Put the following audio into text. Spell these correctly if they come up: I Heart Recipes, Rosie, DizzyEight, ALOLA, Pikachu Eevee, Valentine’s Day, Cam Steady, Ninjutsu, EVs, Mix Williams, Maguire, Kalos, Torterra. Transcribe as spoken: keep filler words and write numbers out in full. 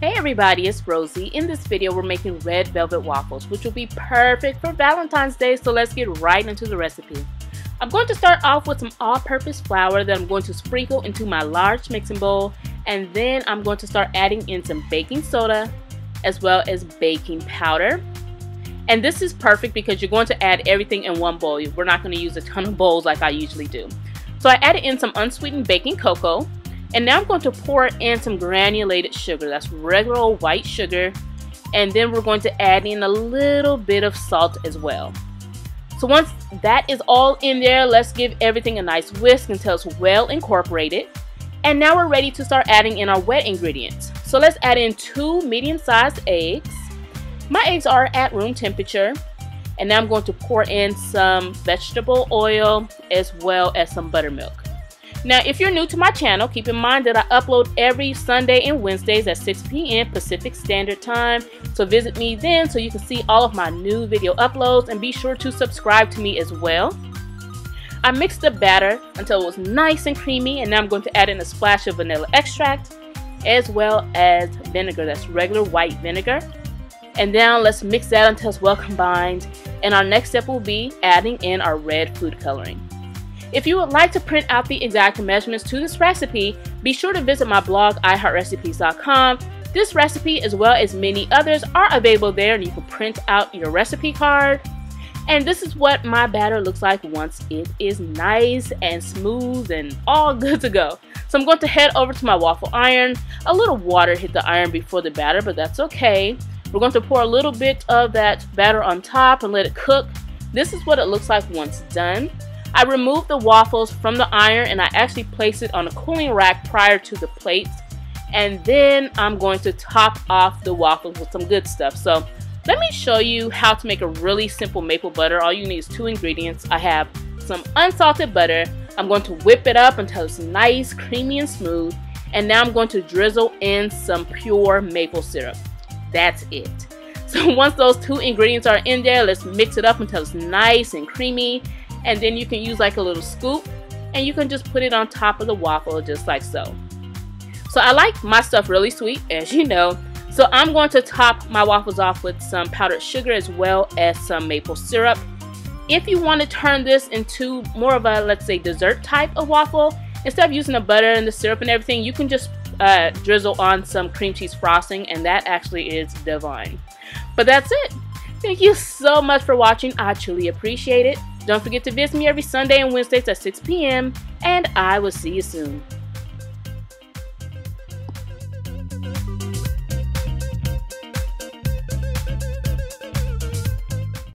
Hey everybody, it's Rosie. In this video, we're making red velvet waffles, which will be perfect for Valentine's Day, so let's get right into the recipe. I'm going to start off with some all-purpose flour that I'm going to sprinkle into my large mixing bowl, and then I'm going to start adding in some baking soda as well as baking powder. And this is perfect because you're going to add everything in one bowl. We're not going to use a ton of bowls like I usually do. So I added in some unsweetened baking cocoa. And now I'm going to pour in some granulated sugar. That's regular old white sugar. And then we're going to add in a little bit of salt as well. So once that is all in there, let's give everything a nice whisk until it's well incorporated. And now we're ready to start adding in our wet ingredients. So let's add in two medium-sized eggs. My eggs are at room temperature. And now I'm going to pour in some vegetable oil as well as some buttermilk. Now, if you're new to my channel, keep in mind that I upload every Sunday and Wednesdays at six p m Pacific Standard Time. So visit me then so you can see all of my new video uploads, and be sure to subscribe to me as well. I mixed the batter until it was nice and creamy, and now I'm going to add in a splash of vanilla extract as well as vinegar. That's regular white vinegar. And now let's mix that until it's well combined. And our next step will be adding in our red food coloring. If you would like to print out the exact measurements to this recipe, be sure to visit my blog, i heart recipes dot com. This recipe, as well as many others, are available there, and you can print out your recipe card. And this is what my batter looks like once it is nice and smooth and all good to go. So I'm going to head over to my waffle iron. A little water hit the iron before the batter, but that's okay. We're going to pour a little bit of that batter on top and let it cook. This is what it looks like once done. I removed the waffles from the iron, and I actually placed it on a cooling rack prior to the plates. And then I'm going to top off the waffles with some good stuff. So let me show you how to make a really simple maple butter. All you need is two ingredients. I have some unsalted butter. I'm going to whip it up until it's nice, creamy, and smooth. And now I'm going to drizzle in some pure maple syrup. That's it. So once those two ingredients are in there, let's mix it up until it's nice and creamy. And then you can use like a little scoop, and you can just put it on top of the waffle just like so. So I like my stuff really sweet, as you know. So I'm going to top my waffles off with some powdered sugar as well as some maple syrup. If you want to turn this into more of a, let's say, dessert type of waffle, instead of using the butter and the syrup and everything, you can just uh, drizzle on some cream cheese frosting, and that actually is divine. But that's it. Thank you so much for watching. I truly appreciate it. Don't forget to visit me every Sunday and Wednesdays at six p m, and I will see you soon.